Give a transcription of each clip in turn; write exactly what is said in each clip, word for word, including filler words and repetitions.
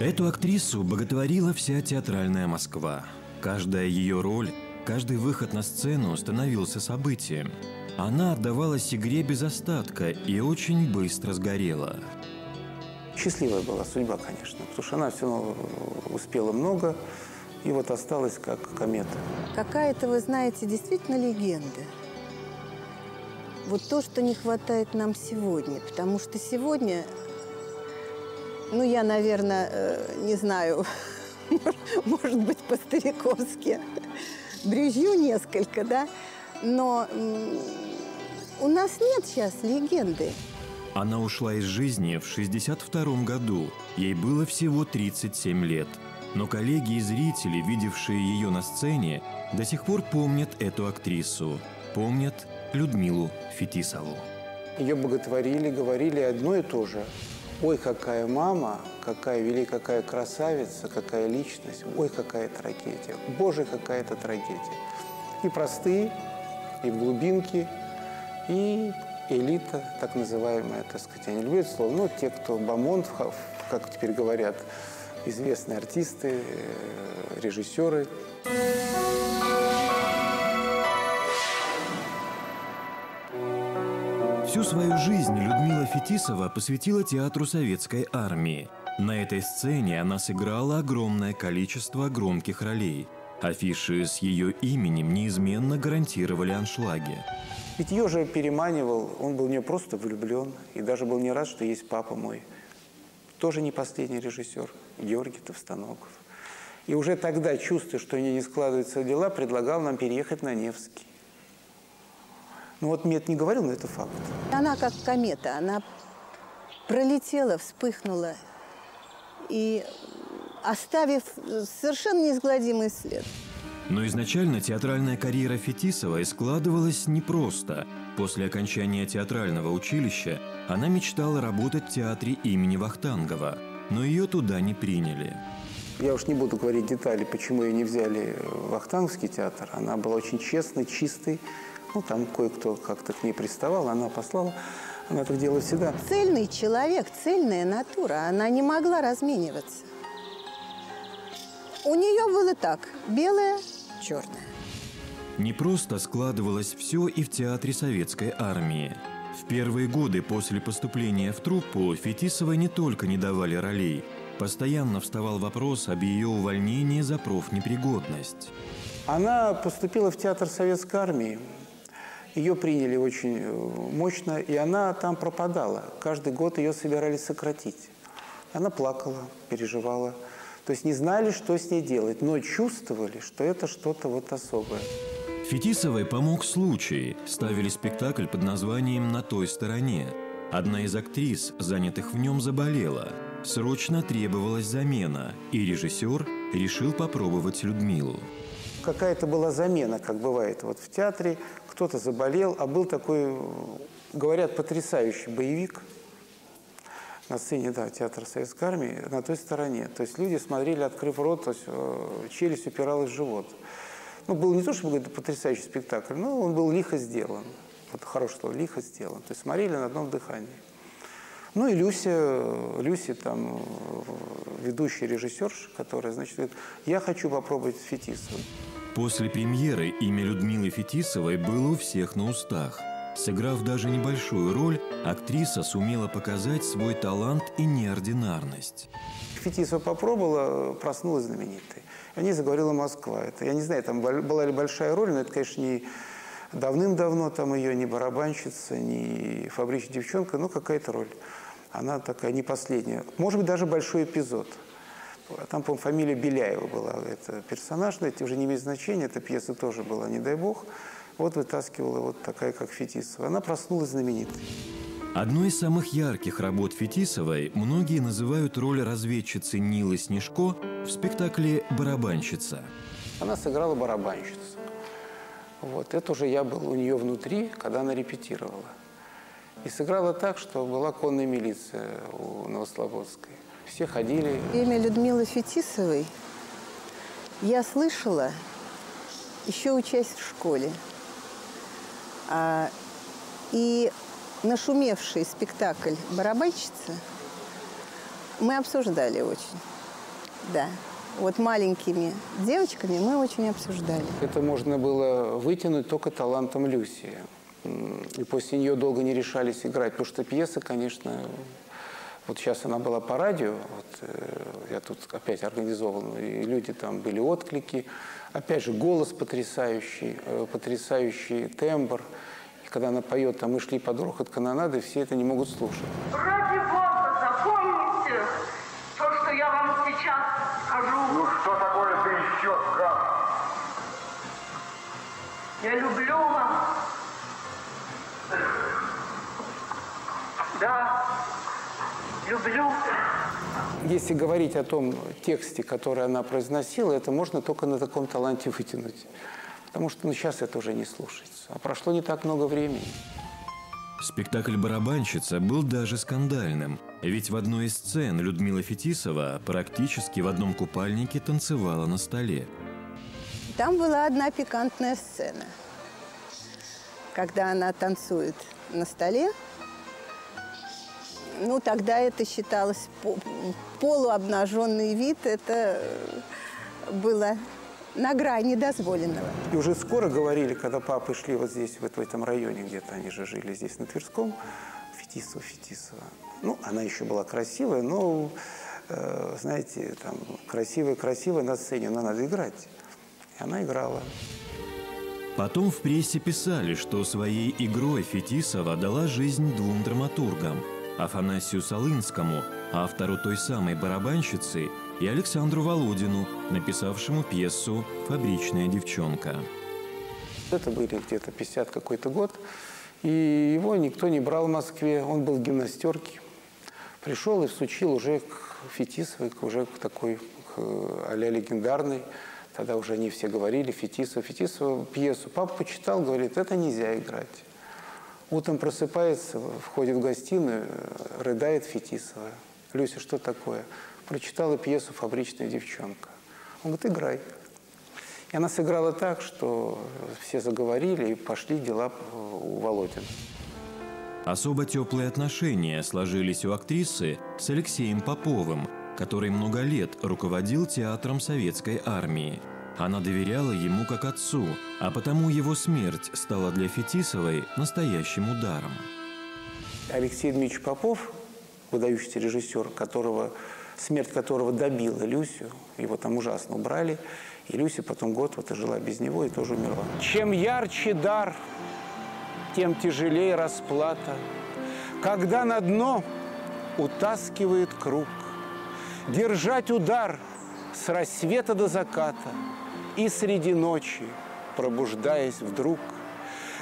Эту актрису боготворила вся театральная Москва. Каждая ее роль, каждый выход на сцену становился событием. Она отдавалась игре без остатка и очень быстро сгорела. Счастливая была судьба, конечно, потому что она все успела много, и вот осталась как комета. Какая-то, вы знаете, действительно легенда. Вот то, что не хватает нам сегодня, потому что сегодня, ну, я, наверное, не знаю, может быть, по-стариковски брюзжу несколько, да, но у нас нет сейчас легенды. Она ушла из жизни в шестьдесят втором году. Ей было всего тридцать семь лет. Но коллеги и зрители, видевшие ее на сцене, до сих пор помнят эту актрису. Помнят Людмилу Фетисову. Ее боготворили, говорили одно и то же. Ой, какая мама, какая великая, какая красавица, какая личность. Ой, какая трагедия. Боже, какая это трагедия. И простые, и глубинки, и... элита, так называемая, так сказать, я не люблю это слово, но те, кто бомонд, как теперь говорят, известные артисты, режиссеры. Всю свою жизнь Людмила Фетисова посвятила Театру Советской Армии. На этой сцене она сыграла огромное количество громких ролей. Афиши с ее именем неизменно гарантировали аншлаги. Ведь ее же переманивал, он был в нее просто влюблен. И даже был не рад, что есть папа мой. Тоже не последний режиссер, Георгий Товстоногов. И уже тогда, чувствуя, что у нее не складываются дела, предлагал нам переехать на Невский. Ну вот мне это не говорил, но это факт. Она как комета, она пролетела, вспыхнула. И оставив совершенно неизгладимый след. Но изначально театральная карьера Фетисовой складывалась непросто. После окончания театрального училища она мечтала работать в театре имени Вахтангова, но ее туда не приняли. Я уж не буду говорить детали, почему ее не взяли в Вахтанговский театр. Она была очень честной, чистой. Ну, там кое-кто как-то к ней приставал, она послала. Она так делала всегда. Цельный человек, цельная натура. Она не могла размениваться. У нее было так – белое, черное. Не просто складывалось все и в Театре Советской Армии. В первые годы после поступления в труппу Фетисовой не только не давали ролей. Постоянно вставал вопрос об ее увольнении за профнепригодность. Она поступила в Театр Советской Армии. Ее приняли очень мощно, и она там пропадала. Каждый год ее собирались сократить. Она плакала, переживала. То есть не знали, что с ней делать, но чувствовали, что это что-то вот особое. Фетисовой помог случай. Ставили спектакль под названием «На той стороне». Одна из актрис, занятых в нем, заболела. Срочно требовалась замена, и режиссер решил попробовать Людмилу. Какая-то была замена, как бывает вот в театре. Кто-то заболел, а был такой, говорят, потрясающий боевик. На сцене, да, Театра Советской Армии, «На той стороне». То есть люди смотрели, открыв рот, то есть челюсть упиралась в живот. Ну, был не то, чтобы это потрясающий спектакль, но он был лихо сделан. Вот хорошее слово, лихо сделан. То есть смотрели на одном дыхании. Ну и Люся, Люся там, ведущая режиссерша, которая, значит, говорит, я хочу попробовать Фетисову. После премьеры имя Людмилы Фетисовой было у всех на устах. Сыграв даже небольшую роль, актриса сумела показать свой талант и неординарность. Фетисова попробовала, проснулась знаменитой. О ней заговорила Москва. Это, я не знаю, там была ли большая роль, но это, конечно, не давным-давно там ее ни «Барабанщица», ни «Фабричная девчонка», но какая-то роль. Она такая не последняя. Может быть, даже большой эпизод. Там, по-моему, фамилия Беляева была. Это персонаж, но это уже не имеет значения. Эта пьеса тоже была, не дай бог. Вот вытаскивала вот такая, как Фетисова. Она проснулась знаменитой. Одной из самых ярких работ Фетисовой многие называют роль разведчицы Нилы Снежко в спектакле «Барабанщица». Она сыграла барабанщицу. Вот. Это уже я был у нее внутри, когда она репетировала. И сыграла так, что была конная милиция у Новослободской. Все ходили. Имя Людмилы Фетисовой я слышала, еще учась в школе. А, и нашумевший спектакль «Барабанщица» мы обсуждали очень. да. Вот маленькими девочками мы очень обсуждали. Это можно было вытянуть только талантом Люси. И после нее долго не решались играть, потому что пьеса, конечно... Вот сейчас она была по радио, вот, я тут опять организован, и люди там были отклики. Опять же, голос потрясающий, потрясающий тембр. И когда она поет, там мы шли под рокот канонады, все это не могут слушать. Ради Бога, запомните то, что я вам сейчас скажу. Ну что такое ты еще скажешь? Я люблю вас. Да. Люблю. Если говорить о том тексте, который она произносила, это можно только на таком таланте вытянуть. Потому что ну, сейчас это уже не слушается. А прошло не так много времени. Спектакль «Барабанщица» был даже скандальным. Ведь в одной из сцен Людмила Фетисова практически в одном купальнике танцевала на столе. Там была одна пикантная сцена. Когда она танцует на столе, ну, тогда это считалось полуобнаженный вид, это было на грани дозволенного. И уже скоро говорили, когда папы шли вот здесь, вот в этом районе, где-то они же жили здесь, на Тверском, Фетисова, Фетисова. Ну, она еще была красивая, но, э, знаете, там, красивая-красивая на сцене, но надо играть. И она играла. Потом в прессе писали, что своей игрой Фетисова дала жизнь двум драматургам. Афанасию Солынскому, автору той самой «Барабанщицы», и Александру Володину, написавшему пьесу «Фабричная девчонка». Это были где-то пятидесятый какой-то год, и его никто не брал в Москве, он был в гимнастерке. Пришел и всучил уже к Фетисовой, уже к такой а-ля легендарной. Тогда уже они все говорили Фетисова, Фетисова пьесу. Папа почитал, говорит, это нельзя играть. Утром просыпается, входит в гостиную, рыдает Фетисова. Люся, что такое? Прочитала пьесу «Фабричная девчонка». Он говорит, играй. И она сыграла так, что все заговорили и пошли дела у Володина. Особо теплые отношения сложились у актрисы с Алексеем Поповым, который много лет руководил Театром Советской Армии. Она доверяла ему как отцу, а потому его смерть стала для Фетисовой настоящим ударом. Алексей Дмитриевич Попов, выдающийся режиссер, которого, смерть которого добила Люсю, его там ужасно убрали, и Люся потом год вот и жила без него и тоже умерла. Чем ярче дар, тем тяжелее расплата, когда на дно утаскивает круг. Держать удар с рассвета до заката, и среди ночи, пробуждаясь вдруг,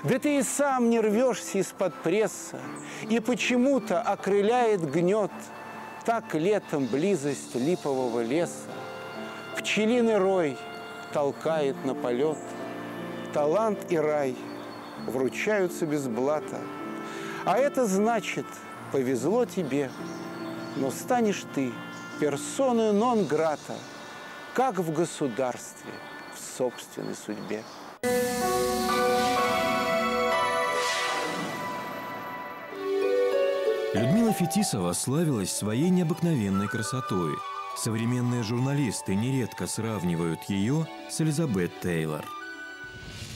да ты и сам не рвешься из-под пресса, и почему-то окрыляет гнет так летом близость липового леса. Пчелиный рой толкает на полет, талант и рай вручаются без блата. А это значит, повезло тебе, но станешь ты персоной нон-грата, как в государстве, в собственной судьбе. Людмила Фетисова славилась своей необыкновенной красотой. Современные журналисты нередко сравнивают ее с Элизабет Тейлор.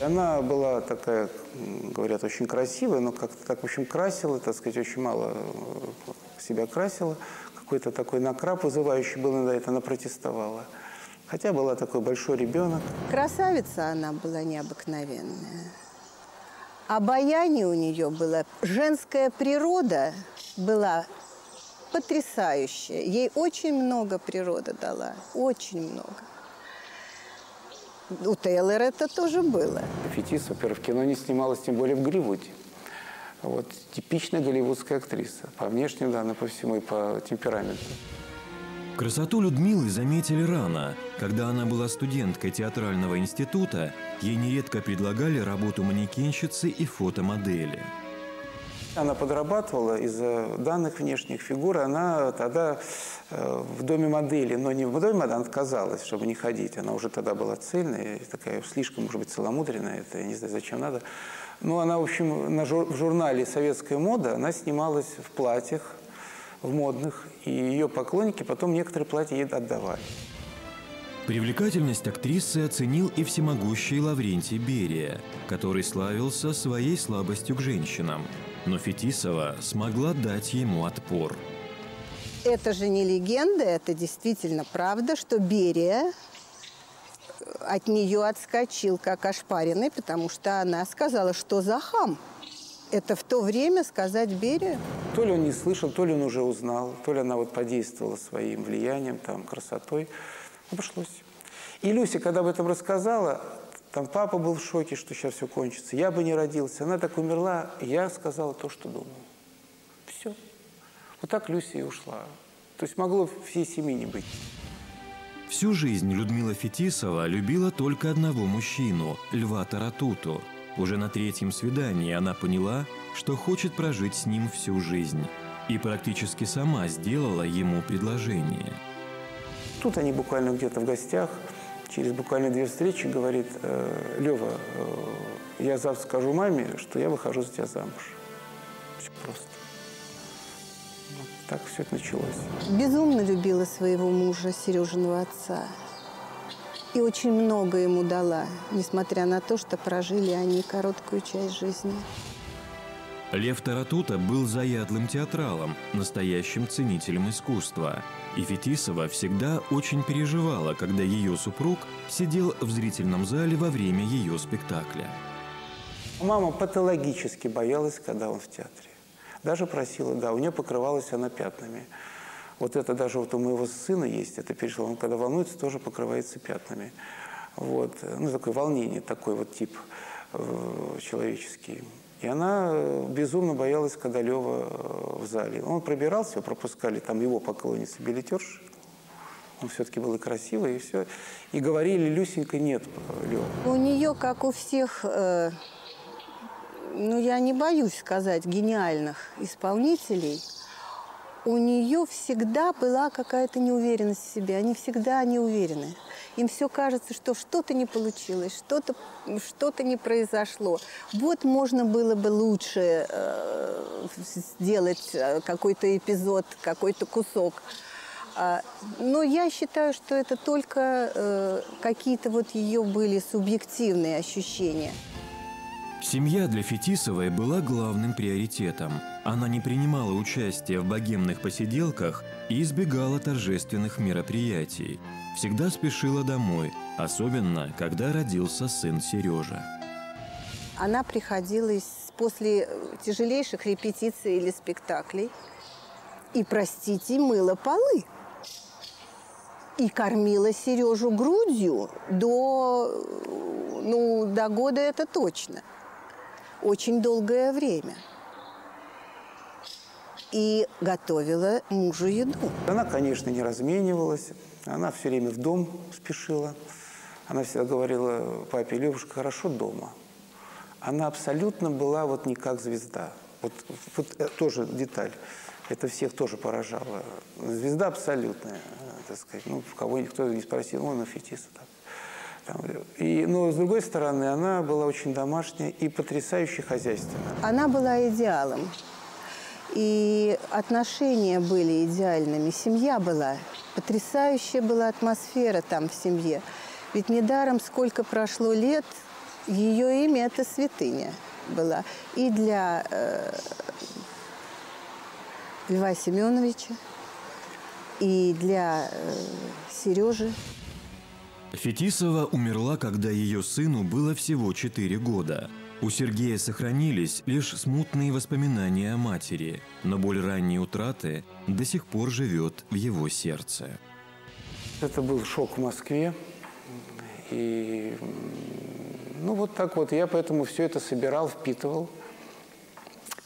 Она была такая, говорят, очень красивая, но как-то так, в общем, красила, так сказать, очень мало себя красила. Какой-то такой накрап вызывающий был, на это она протестовала. Хотя была такой большой ребенок. Красавица она была необыкновенная. Обаяние у нее было. Женская природа была потрясающая. Ей очень много природа дала. Очень много. У Тейлора это тоже было. Фетисова, во-первых, в кино не снималась, тем более в Голливуде. Вот типичная голливудская актриса. По внешнему, да, но по всему и по темпераменту. Красоту Людмилы заметили рано. Когда она была студенткой театрального института, ей нередко предлагали работу манекенщицы и фотомодели. Она подрабатывала из-за данных внешних фигур. Она тогда э, в доме модели, но не в доме модели, она отказалась, чтобы не ходить. Она уже тогда была цельная, такая слишком, может быть, целомудренная. Это я не знаю, зачем надо. Ну, она, в общем, на жур- в журнале «Советская мода» она снималась в платьях, в модных, и ее поклонники потом некоторые платья ей отдавали. Привлекательность актрисы оценил и всемогущий Лаврентий Берия, который славился своей слабостью к женщинам. Но Фетисова смогла дать ему отпор. Это же не легенда, это действительно правда, что Берия от нее отскочил как ошпаренный, потому что она сказала, что за хам. Это в то время сказать Берию? То ли он не слышал, то ли он уже узнал, то ли она вот подействовала своим влиянием, там, красотой. Обошлось. И Люся, когда об этом рассказала, там папа был в шоке, что сейчас все кончится. Я бы не родился. Она так умерла, я сказала то, что думала. Все. Вот так Люся и ушла. То есть могло всей семьи не быть. Всю жизнь Людмила Фетисова любила только одного мужчину – Льва Таратуту. Уже на третьем свидании она поняла, что хочет прожить с ним всю жизнь. И практически сама сделала ему предложение. Тут они буквально где-то в гостях, через буквально две встречи говорит: «Лева, я завтра скажу маме, что я выхожу за тебя замуж». Все просто. Вот так все это началось. Безумно любила своего мужа, Сережиного отца. И очень много ему дала, несмотря на то, что прожили они короткую часть жизни. Лев Таратута был заядлым театралом, настоящим ценителем искусства. И Фетисова всегда очень переживала, когда ее супруг сидел в зрительном зале во время ее спектакля. Мама патологически боялась, когда он в театре. Даже просила, да, у нее покрывалась она пятнами. Вот это даже вот у моего сына есть, это перешло. Он, когда волнуется, тоже покрывается пятнами. Вот. Ну, такое волнение, такой вот тип э, человеческий. И она безумно боялась, когда Лева в зале. Он пробирался, пропускали там его поклонницы-билетерши. Он все-таки был и красивый, и все. И говорили: «Люсенька, нет, Лева». У нее, как у всех, э, ну, я не боюсь сказать, гениальных исполнителей, у нее всегда была какая-то неуверенность в себе. Они всегда неуверены. Им все кажется, что что-то не получилось, что-то что-то не произошло. Вот можно было бы лучше э, сделать какой-то эпизод, какой-то кусок. Но я считаю, что это только э, какие-то вот ее были субъективные ощущения. Семья для Фетисовой была главным приоритетом. Она не принимала участия в богемных посиделках и избегала торжественных мероприятий. Всегда спешила домой, особенно когда родился сын Сережа. Она приходила после тяжелейших репетиций или спектаклей и, простите, мыла полы. И кормила Сережу грудью до, ну, до года, это точно. Очень долгое время. И готовила мужу еду. Она, конечно, не разменивалась. Она все время в дом спешила. Она всегда говорила папе: «Левушка, хорошо дома». Она абсолютно была вот не как звезда. Вот, вот тоже деталь. Это всех тоже поражало. Звезда абсолютная, так сказать. Ну, кого никто не спросил, он на Фетису там. И, но, с другой стороны, она была очень домашняя и потрясающе хозяйственная. Она была идеалом. И отношения были идеальными. Семья была. Потрясающая была атмосфера там в семье. Ведь недаром, сколько прошло лет, ее имя – это святыня была. И для э, Льва Семеновича, и для э, Сережи. Фетисова умерла, когда ее сыну было всего четыре года. У Сергея сохранились лишь смутные воспоминания о матери, но боль ранней утраты до сих пор живет в его сердце. Это был шок в Москве. И, ну, вот так вот. Я поэтому все это собирал, впитывал.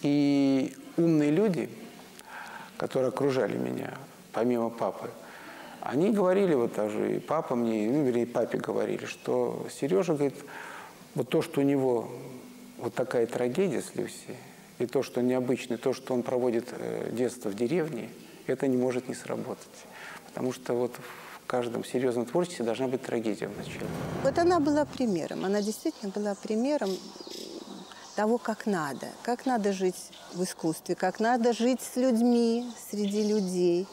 И умные люди, которые окружали меня, помимо папы, они говорили, вот даже и папа мне, ну, вернее, папе говорили, что Сережа, говорит, вот то, что у него вот такая трагедия с Люси, и то, что он необычный, то, что он проводит детство в деревне, это не может не сработать. Потому что вот в каждом серьезном творчестве должна быть трагедия вначале. Вот она была примером, она действительно была примером того, как надо. Как надо жить в искусстве, как надо жить с людьми, среди людей.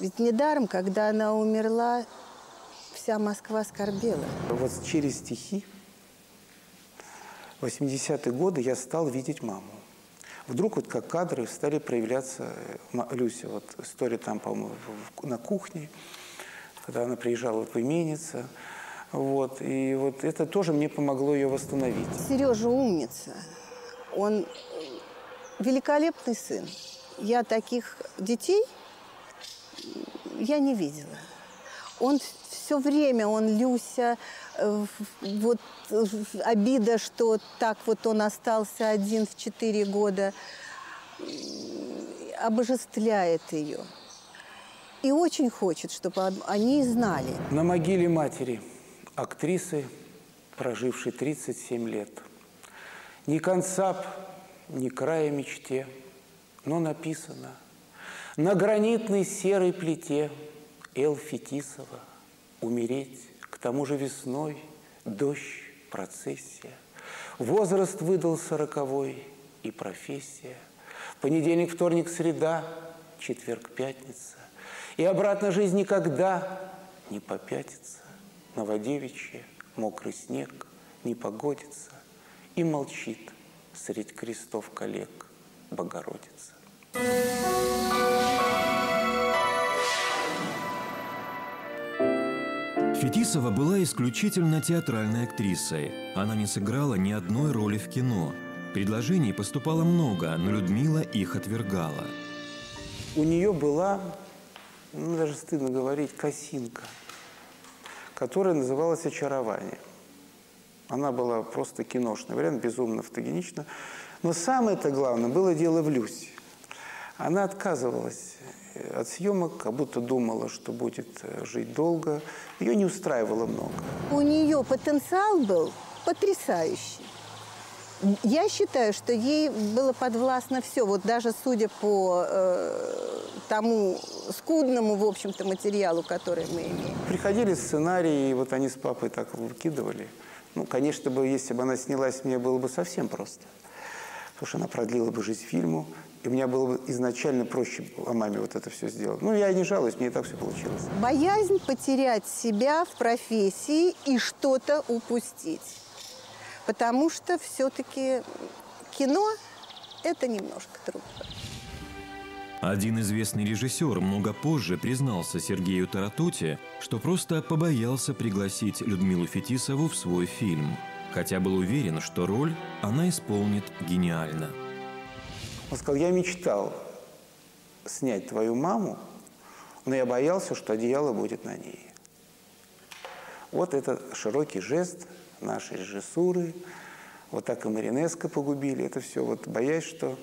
Ведь недаром, когда она умерла, вся Москва скорбела. Вот через стихи в восьмидесятые годы я стал видеть маму. Вдруг вот как кадры стали проявляться Люся. Вот история там, по-моему, на кухне, когда она приезжала в именицу. Вот, и вот это тоже мне помогло ее восстановить. Сережа умница. Он великолепный сын. Я таких детей я не видела. Он все время, он Люся, вот обида, что так вот он остался один в четыре года, обожествляет ее. И очень хочет, чтобы они знали. На могиле матери, актрисы, прожившей тридцать семь лет. Ни конца, ни края мечте, но написано на гранитной серой плите Л. Фетисова умереть, к тому же весной, дождь, процессия. Возраст выдал сороковой и профессия. Понедельник, вторник, среда, четверг, пятница. И обратно жизнь никогда не попятится. Новодевичье, мокрый снег, не погодится. И молчит средь крестов коллег Богородица. Фетисова была исключительно театральной актрисой. Она не сыграла ни одной роли в кино. Предложений поступало много, но Людмила их отвергала. У нее была, ну, даже стыдно говорить, косинка, которая называлась «Очарование». Она была просто киношный вариант, безумно фотогенична. Но самое-то главное было дело в Люсе. Она отказывалась от съемок, как будто думала, что будет жить долго. Ее не устраивало много. У нее потенциал был потрясающий. Я считаю, что ей было подвластно все. Вот даже судя по э, тому скудному, в общем-то, материалу, который мы имеем. Приходили сценарии, и вот они с папой так выкидывали. Ну, конечно, бы, если бы она снялась, мне было бы совсем просто. Потому что она продлила бы жизнь фильму. И у меня было бы изначально проще о маме вот это все сделать. Ну, я не жалуюсь, мне и так все получилось. Боязнь потерять себя в профессии и что-то упустить. Потому что все-таки кино – это немножко трудно. Один известный режиссер много позже признался Сергею Таратуте, что просто побоялся пригласить Людмилу Фетисову в свой фильм. Хотя был уверен, что роль она исполнит гениально. Он сказал, я мечтал снять твою маму, но я боялся, что одеяло будет на ней. Вот это широкий жест нашей режиссуры. Вот так и Маринеско погубили. Это все вот боясь, что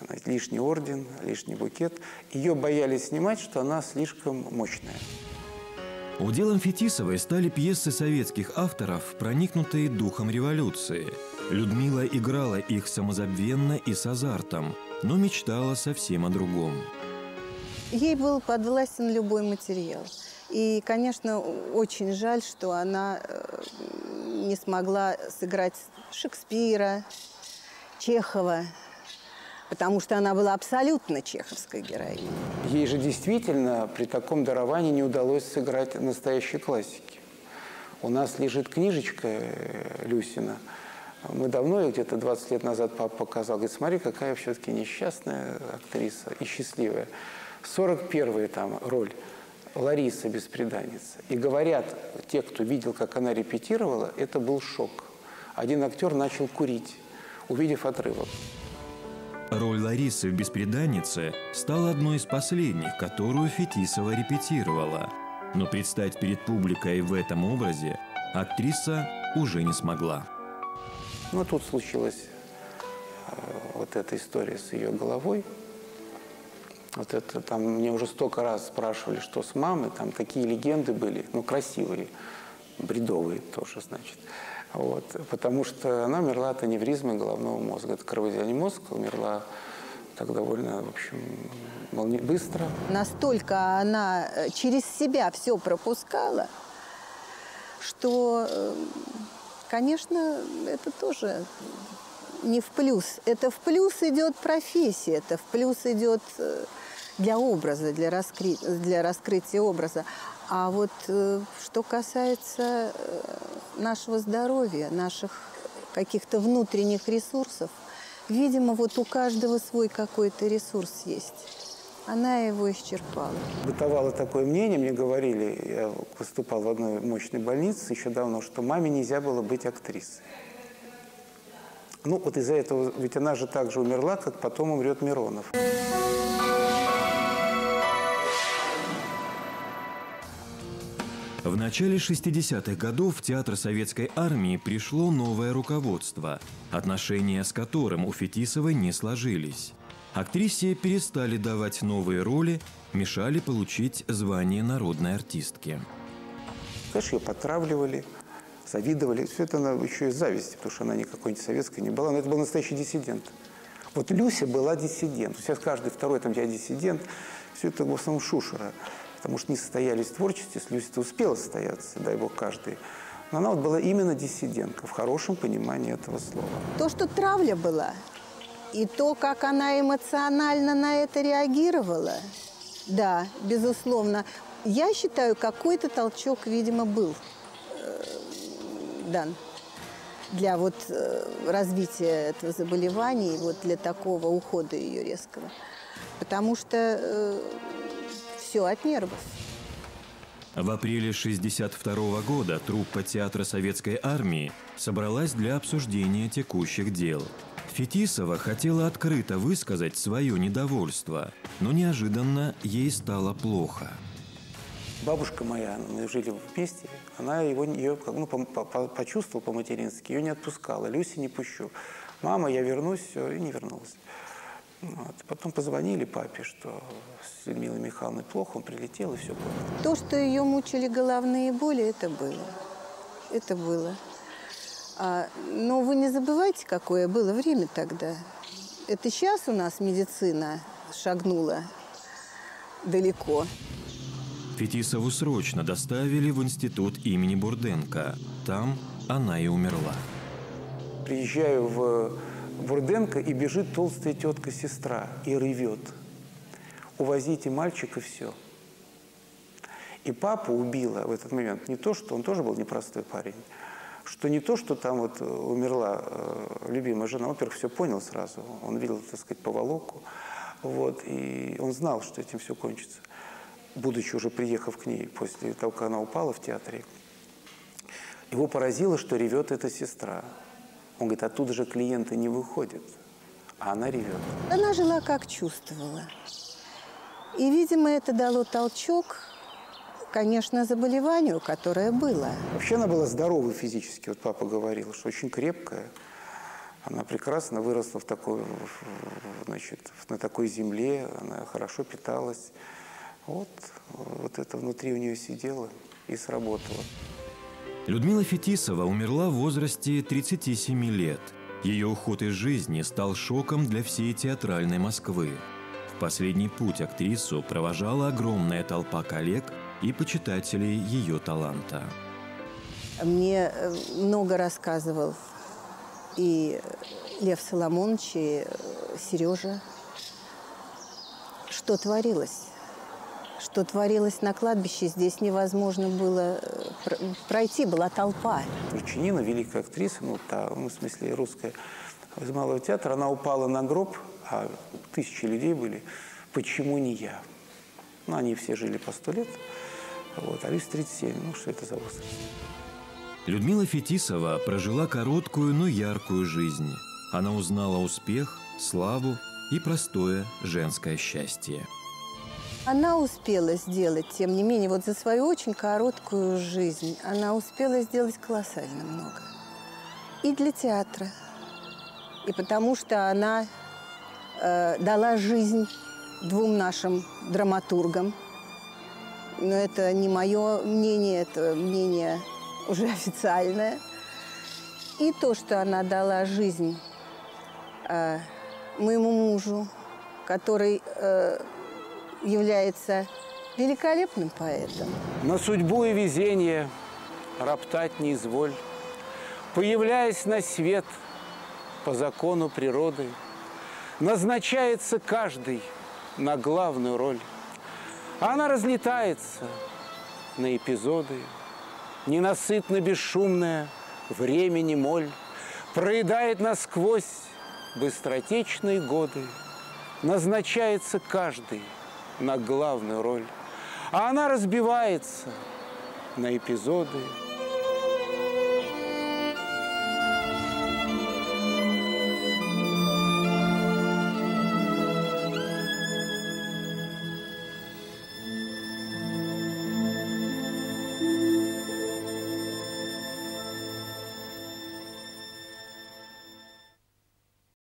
знаете, лишний орден, лишний букет. Ее боялись снимать, что она слишком мощная. Уделом Фетисовой стали пьесы советских авторов, проникнутые духом революции. Людмила играла их самозабвенно и с азартом, но мечтала совсем о другом. Ей был подвластен любой материал. И, конечно, очень жаль, что она не смогла сыграть Шекспира, Чехова, потому что она была абсолютно чеховской героиней. Ей же действительно при таком даровании не удалось сыграть настоящие классики. У нас лежит книжечка Люсина. Мы давно, где-то двадцать лет назад, папа показал. Говорит, смотри, какая все-таки несчастная актриса и счастливая. сорок первая там роль Лариса Бесприданница. И говорят, те, кто видел, как она репетировала, это был шок. Один актер начал курить, увидев отрывок. Роль Ларисы в «Бесприданнице» стала одной из последних, которую Фетисова репетировала. Но предстать перед публикой в этом образе актриса уже не смогла. Ну, тут случилась э, вот эта история с ее головой. Вот это там, мне уже столько раз спрашивали, что с мамой, там такие легенды были, ну, красивые, бредовые тоже, значит. Вот, потому что она умерла от аневризмы головного мозга. Это кровоизлияние мозга, умерла так довольно, в общем, быстро. Настолько она через себя все пропускала, что, конечно, это тоже не в плюс. Это в плюс идет профессия, это в плюс идет для образа, для, раскры... для раскрытия образа. А вот что касается нашего здоровья, наших каких-то внутренних ресурсов, видимо, вот у каждого свой какой-то ресурс есть. Она его исчерпала. Бытовало такое мнение, мне говорили, я поступал в одной мощной больнице еще давно, что маме нельзя было быть актрисой. Ну вот из-за этого, ведь она же так же умерла, как потом умрет Миронов. В начале шестидесятых годов в Театр Советской Армии пришло новое руководство, отношения с которым у Фетисовой не сложились. Актрисе перестали давать новые роли, мешали получить звание народной артистки. Конечно, ее потравливали, завидовали. Все это она еще и зависть, потому что она никакой не советской не была. Но это был настоящий диссидент. Вот Люся была диссидент. Сейчас каждый второй там я диссидент. Все это в основном шушера. Потому что не состоялись в творчестве. Люся-то успела состояться, дай бог, каждый. Но она вот была именно диссидентка в хорошем понимании этого слова. То, что травля была... И то, как она эмоционально на это реагировала, да, безусловно. Я считаю, какой-то толчок, видимо, был э, дан для вот, э, развития этого заболевания и вот для такого ухода ее резкого. Потому что э, все от нервов. В апреле шестьдесят второго года труппа Театра Советской Армии собралась для обсуждения текущих дел. Фетисова хотела открыто высказать свое недовольство, но неожиданно ей стало плохо. Бабушка моя, мы жили вместе, она его, ее ну, почувствовала по-матерински, ее не отпускала, Люси не пущу. Мама, я вернусь, все, и не вернулась. Вот. Потом позвонили папе, что с Людмилой Михайловной плохо, он прилетел и все было. То, что ее мучили головные боли, это было. Это было. Но вы не забывайте, какое было время тогда. Это сейчас у нас медицина шагнула далеко. Фетисову срочно доставили в Институт имени Бурденко. Там она и умерла. Приезжаю в Бурденко, и бежит толстая тетка-сестра и ревет. Увозите мальчика, все. И папу убила в этот момент. Не то, что он тоже был непростой парень. Что не то, что там вот умерла э, любимая жена, во-первых, все понял сразу, он видел, так сказать, поволоку, вот, и он знал, что этим все кончится, будучи уже приехав к ней после того, как она упала в театре, его поразило, что ревет эта сестра. Он говорит, оттуда же клиенты не выходят, а она ревет. Она жила, как чувствовала, и, видимо, это дало толчок, конечно, заболеванию, которое было. Вообще она была здоровой физически, вот папа говорил, что очень крепкая. Она прекрасно выросла в такой, значит, на такой земле, она хорошо питалась. Вот, вот это внутри у нее сидело и сработало. Людмила Фетисова умерла в возрасте тридцати семи лет. Ее уход из жизни стал шоком для всей театральной Москвы. В последний путь актрису провожала огромная толпа коллег и почитателей ее таланта. Мне много рассказывал и Лев Соломонович, и Сережа, что творилось. Что творилось на кладбище, здесь невозможно было пройти, была толпа. Турчинина, великая актриса, ну, та, в смысле русская, из Малого театра, она упала на гроб, а тысячи людей были. Почему не я? Ну, они все жили по сто лет. Вот, а Люся тридцать семь. Ну, что это за возраст? Людмила Фетисова прожила короткую, но яркую жизнь. Она узнала успех, славу и простое женское счастье. Она успела сделать, тем не менее, вот за свою очень короткую жизнь, она успела сделать колоссально много. И для театра, и потому что она э, дала жизнь двум нашим драматургам. Но это не мое мнение, это мнение уже официальное. И то, что она дала жизнь э, моему мужу, который э, является великолепным поэтом. На судьбу и везение роптать не изволь, появляясь на свет по закону природы, назначается каждый на главную роль. А она разлетается на эпизоды, ненасытно бесшумная, времени моль, проедает насквозь быстротечные годы, назначается каждый на главную роль. А она разбивается на эпизоды,